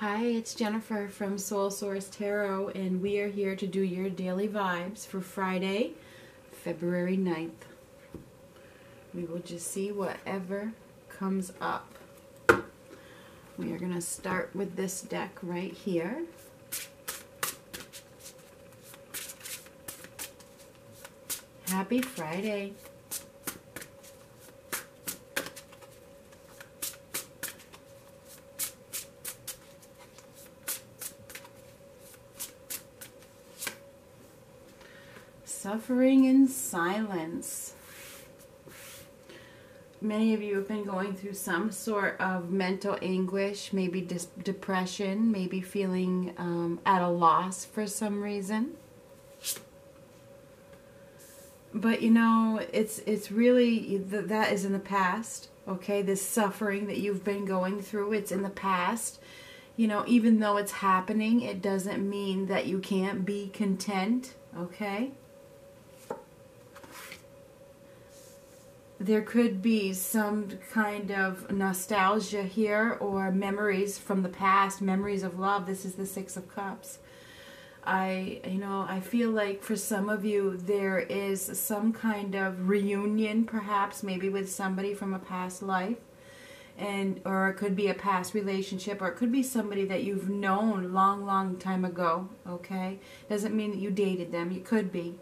Hi, it's Jennifer from Soul Source Tarot, and we are here to do your daily vibes for Friday, February 9th. We will just see whatever comes up. We are going to start with this deck right here. Happy Friday. Suffering in silence. Many of you have been going through some sort of mental anguish, maybe depression, maybe feeling at a loss for some reason. But you know, it's really, that is in the past, okay? This suffering that you've been going through, it's in the past. You know, even though it's happening, it doesn't mean that you can't be content, okay? There could be some kind of nostalgia here or memories from the past, memories of love. This is the Six of Cups. I feel like for some of you, there is some kind of reunion, perhaps, maybe with somebody from a past life. Or it could be a past relationship, or it could be somebody that you've known long, long time ago, okay? Doesn't mean that you dated them. You could be.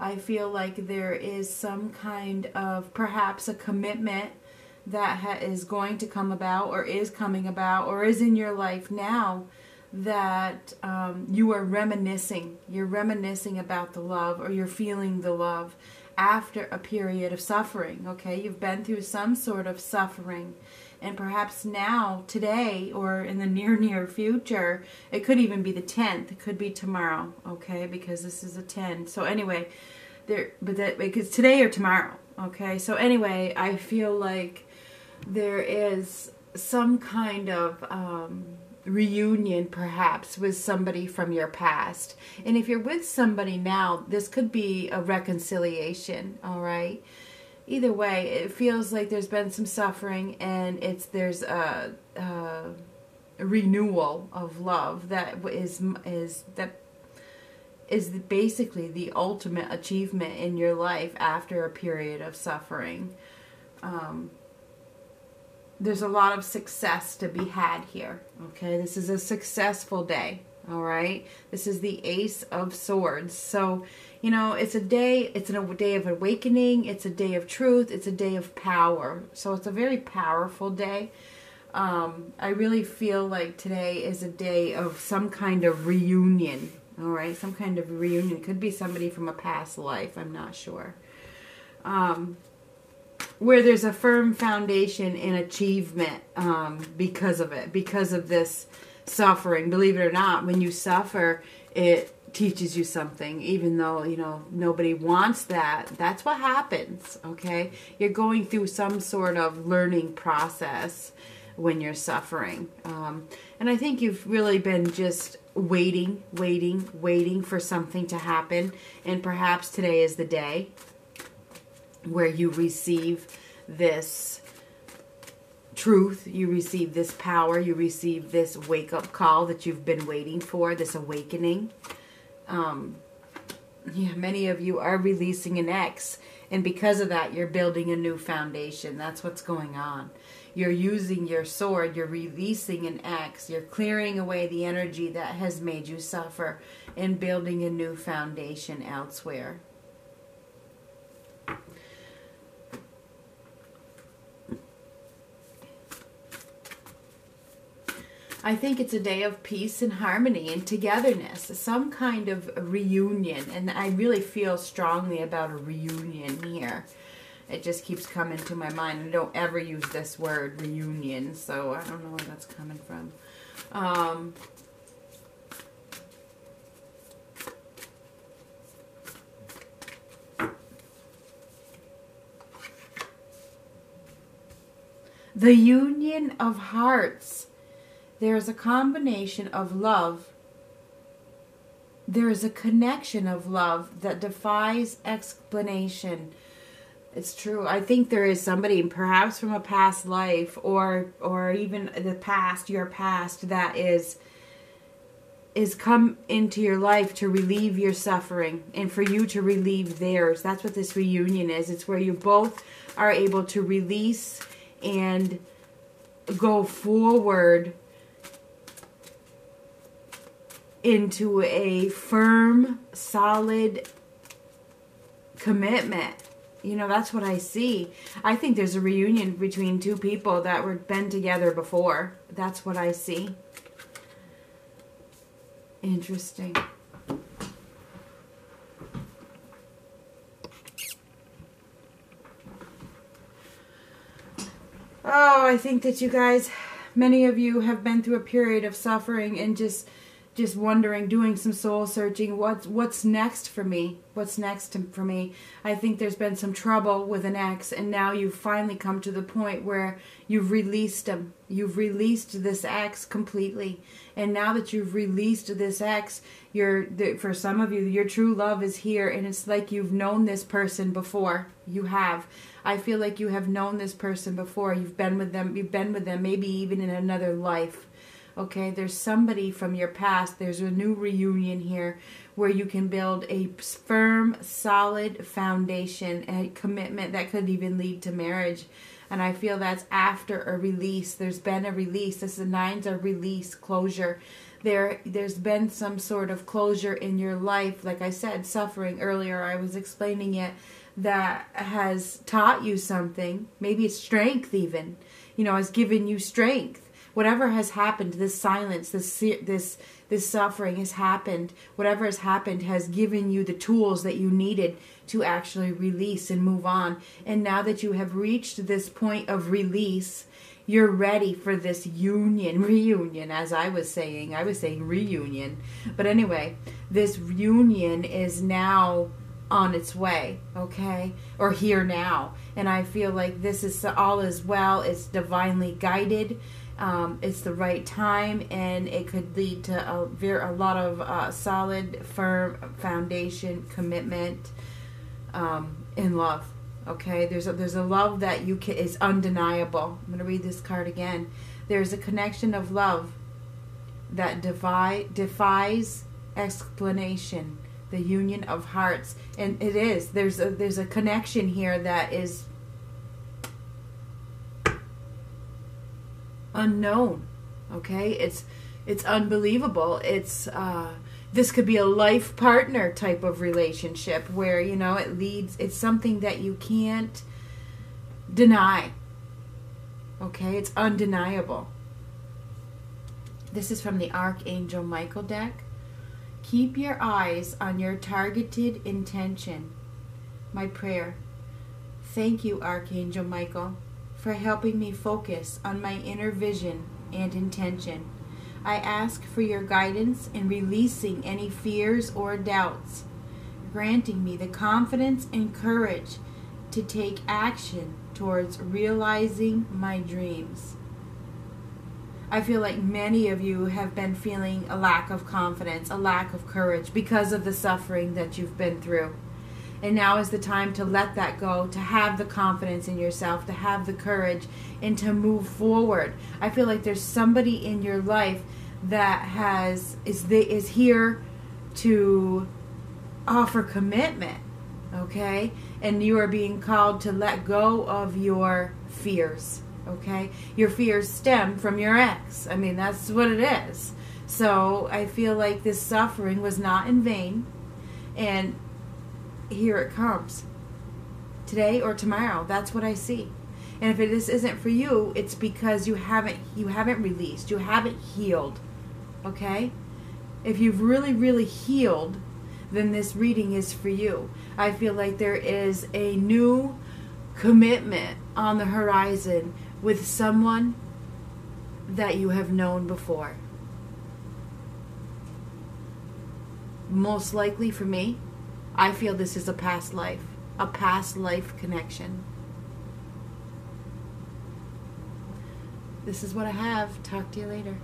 I feel like there is some kind of perhaps a commitment that is going to come about or is coming about or is in your life now that you are reminiscing. You're reminiscing about the love, or you're feeling the love after a period of suffering, okay? You've been through some sort of suffering. And perhaps now, today, or in the near future, it could even be the 10th. It could be tomorrow, okay? Because this is a 10. So anyway, because today or tomorrow, okay? So anyway, I feel like there is some kind of reunion, perhaps, with somebody from your past. And if you're with somebody now, this could be a reconciliation, all right? Either way, it feels like there's been some suffering, and there's a renewal of love that is basically the ultimate achievement in your life after a period of suffering. There's a lot of success to be had here. Okay, this is a successful day. All right, this is the Ace of Swords. So, you know, it's a day of awakening, it's a day of truth, it's a day of power. So it's a very powerful day. I really feel like today is a day of some kind of reunion, all right? Some kind of reunion. It could be somebody from a past life, I'm not sure. Where there's a firm foundation in achievement because of it, because of this suffering. Believe it or not, when you suffer, it teaches you something, even though, you know, nobody wants that. That's what happens, okay? You're going through some sort of learning process when you're suffering. And I think you've really been just waiting for something to happen. And perhaps today is the day where you receive this truth, you receive this power, you receive this wake-up call that you've been waiting for, this awakening. Yeah, many of you are releasing an ex, and because of that, you're building a new foundation. That's what's going on. You're using your sword, you're releasing an ex, you're clearing away the energy that has made you suffer and building a new foundation elsewhere. I think it's a day of peace and harmony and togetherness, some kind of reunion. And I really feel strongly about a reunion here. It just keeps coming to my mind. I don't ever use this word, reunion, so I don't know where that's coming from. The union of hearts. There is a combination of love. There is a connection of love that defies explanation. It's true. I think there is somebody, perhaps from a past life or even the past, your past, that is come into your life to relieve your suffering and for you to relieve theirs. That's what this reunion is. It's where you both are able to release and go forward into a firm, solid commitment. You know, that's what I see. I think there's a reunion between two people that were been together before. That's what I see. Interesting. Oh, I think that you guys, many of you have been through a period of suffering and just wondering, doing some soul searching, what's next for me? What's next for me? I think there's been some trouble with an ex, and now you've finally come to the point where you've released him. You've released this ex completely. And now that you've released this ex, for some of you, your true love is here, and it's like you've known this person before. You have. I feel like you have known this person before. You've been with them. You've been with them maybe even in another life. Okay, there's somebody from your past. There's a new reunion here where you can build a firm, solid foundation and a commitment that could even lead to marriage. And I feel that's after a release. There's been a release. This is the nines are release, closure. There's been some sort of closure in your life. Like I said, suffering earlier, I was explaining it, that has taught you something. Maybe it's strength even. You know, has given you strength. Whatever has happened, this silence, this suffering has happened. Whatever has happened has given you the tools that you needed to actually release and move on. And now that you have reached this point of release, you're ready for this reunion, as I was saying. I was saying reunion. But anyway, this reunion is now on its way, okay, or here now. And I feel like this is all as well. It's divinely guided. It's the right time, and it could lead to a lot of solid, firm foundation, commitment, and love. Okay, there's a love that you can, is undeniable. I'm gonna read this card again. There's a connection of love that defies explanation. The union of hearts, and it is. There's a connection here that is unknown. Okay, it's unbelievable. It's this could be a life partner type of relationship where, you know, it leads, it's something that you can't deny. Okay, it's undeniable. This is from the Archangel Michael deck. Keep your eyes on your targeted intention. My prayer. Thank you, Archangel Michael, for helping me focus on my inner vision and intention. I ask for your guidance in releasing any fears or doubts, granting me the confidence and courage to take action towards realizing my dreams. I feel like many of you have been feeling a lack of confidence, a lack of courage because of the suffering that you've been through. And now is the time to let that go, to have the confidence in yourself, to have the courage, and to move forward. I feel like there's somebody in your life that is here to offer commitment, okay? And you are being called to let go of your fears, okay? Your fears stem from your ex. I mean, that's what it is. So I feel like this suffering was not in vain, and here it comes today or tomorrow. That's what I see. And if this isn't for you, it's because you haven't released, you haven't healed. Okay, if you've really healed, then this reading is for you. I feel like there is a new commitment on the horizon with someone that you have known before. Most likely for me, I feel this is a past life connection. This is what I have. Talk to you later.